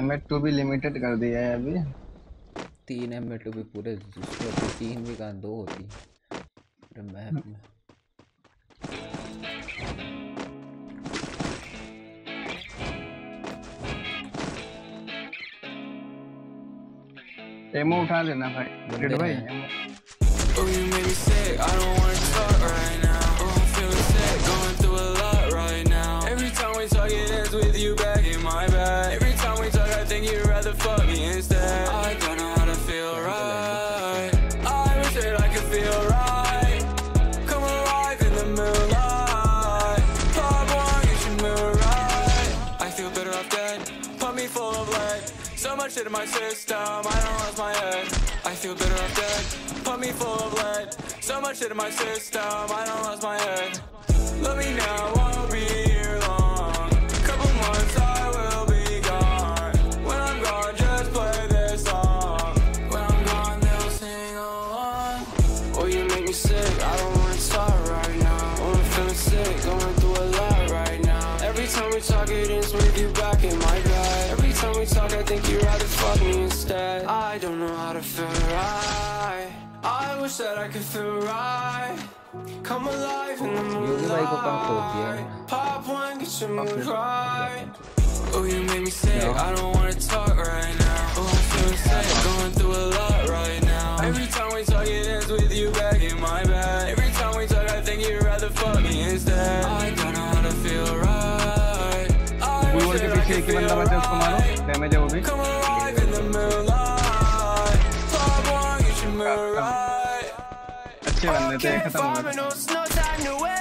MA2 भी limited कर दिया है अभी। तीन MA2 भी पूरे जिसको तीन भी कहा दो होती है मैप में। एमो उठा लेना भाई, रेड भाई एमो। You'd rather fuck me instead. I don't know how to feel right. I wish that I could feel right. Come alive in the moonlight. Pop one, you should move right. I feel better off dead. Pump me full of lead. So much shit in my system, I don't lost my head. I feel better off dead. Pump me full of lead. So much shit in my system, I don't lost my head. Love me now, I won't be here long. Couple months, I will. I think you'd rather fuck me instead. I don't know how to feel right. I wish that I could feel right. Come alive in the moonlight. Pop one, get your mood right. Oh, you make me sick, I don't wanna talk right now. Oh, I'm feeling sick, going through a lot right now. Every time we talk it ends with you back in my bed. Every time we talk I think you'd rather fuck me instead. I don't know how to feel right. बोल के पीछे एक बंदा बचा, उसको मारो, damage है वो भी। अच्छे बंदे थे, खत्म हो गए।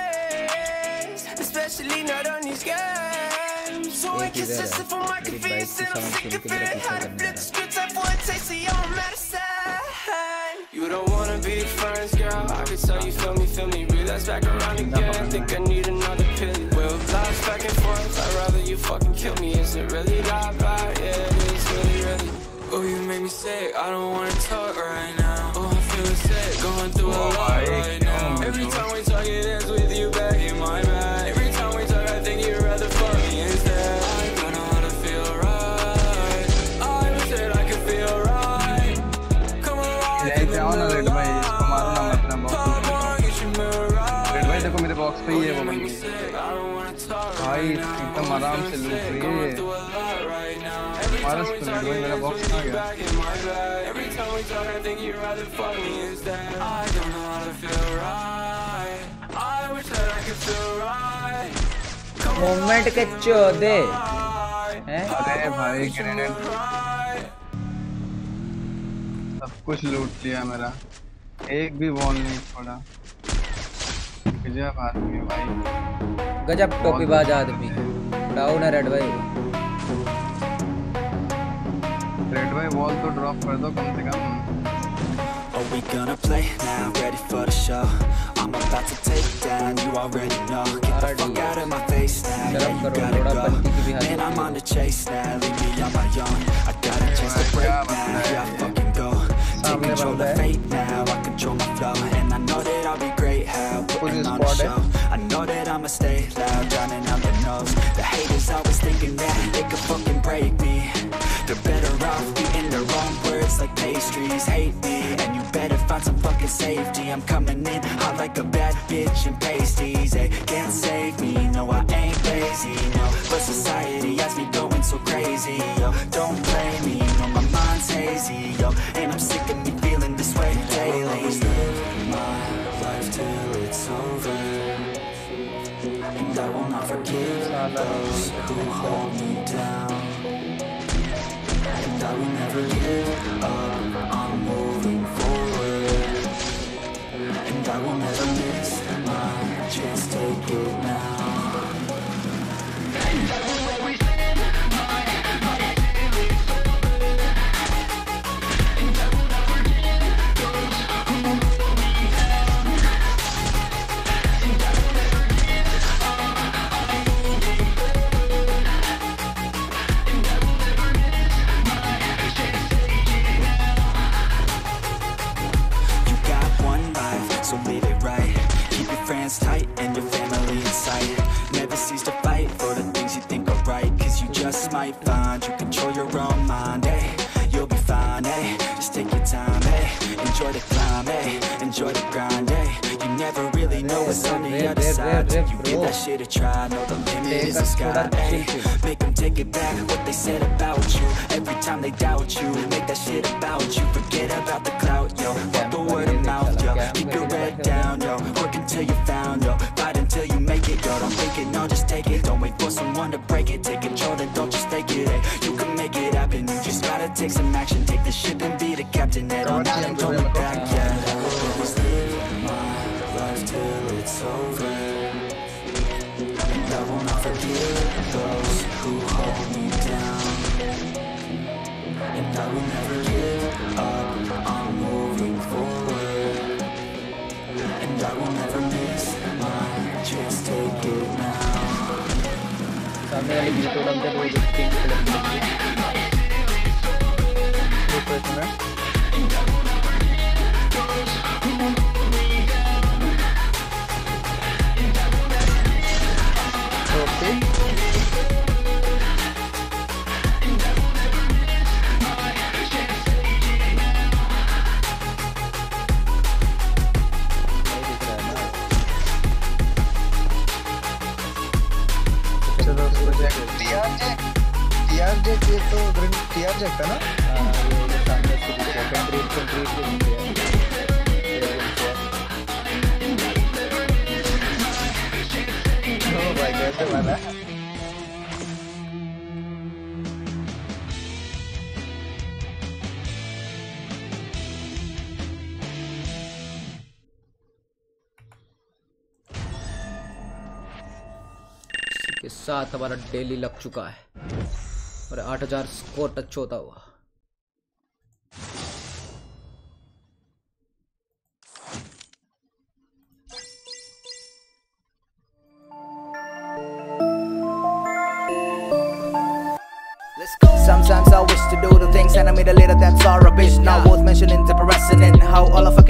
Lies back and forth, I'd rather you fucking kill me. Is it really that bad? Yeah, it is really, really. Oh, you make me sick, I don't wanna talk right now. Oh, I'm feeling sick, going through a lot right now. Every time we talk it ends with you back in my bed. Every time we talk I think you'd rather fuck me instead. I don't know how to feel right. I wish that I could feel right. Come alive in the moonlight. Red भाई देखो मेरे box पे ही है वो बंदी भाई, एकदम आराम से लूट रही है। मेरा बॉक्स आ गया। मोमेंट के चौदे हैं। अरे भाई ग्रेनेड सब कुछ लूट लिया मेरा, एक भी वॉल नहीं छोड़ा। गजब आदमी भाई, गजब टोपीबाज आदमी। डाउन है रेड भाई। रेड भाई वॉल तो ड्रॉप कर दो कम से कम। Are we gonna play now? Ready for the show? I'm about to take down. You already know. Get the fuck out of my face now. Yeah, you gotta go. Man, I'm on the chase now. Leave me on my own. I got a chance to break now. Yeah, I fucking go. Take control of fate now. I control my flow, and I know that I'll be great. How? Putting on a show. I know that I'ma stay loud, drowning out the nose. The haters always thinking that they could fucking break me. They're better off eating their own words like pastries. Hate me, and you better find some fucking safety. I'm coming in hot like a bad bitch and pasties. They can't save me, no I ain't lazy, no. But society has me going so crazy, yo. Don't blame me, no my mind's hazy, yo. And I'm sick of me feeling this way daily. I'll always live my life till it's over, and I will not forgive those who hold me down, and I will never give up on moving forward, and I will never miss my chance, take it now, and I will always live my life decide. You give that shit a try, know the limit is the sky. Ayy, make them take it back, what they said about you. Every time they doubt you, make that shit about you. Forget about the clout, yo, fuck the word of mouth, yo. Keep your head down, yo, work until you're found, yo. Fight until you make it, yo, don't think it, no, just take it. Don't wait for someone to break it, take control, then don't just take it. Ayy, you can make it happen, you just gotta take some action. Take the ship and be the captain, head on out and don't look back, yeah. Till it's over, and I will not forgive those who hold me down, and I will never give up on moving forward, and I will never miss my chance, take it now. Project है ना ये सामने से दिखा कंट्रीट के नीचे है। ओ भाई कैसे बना है? इसके साथ हमारा डेली लग चुका है और 8000 स्कोर टच होता हुआ। Sometimes I wish to do the things that I made a little that's all rubbish. Not worth mentioning the precedent, how all of a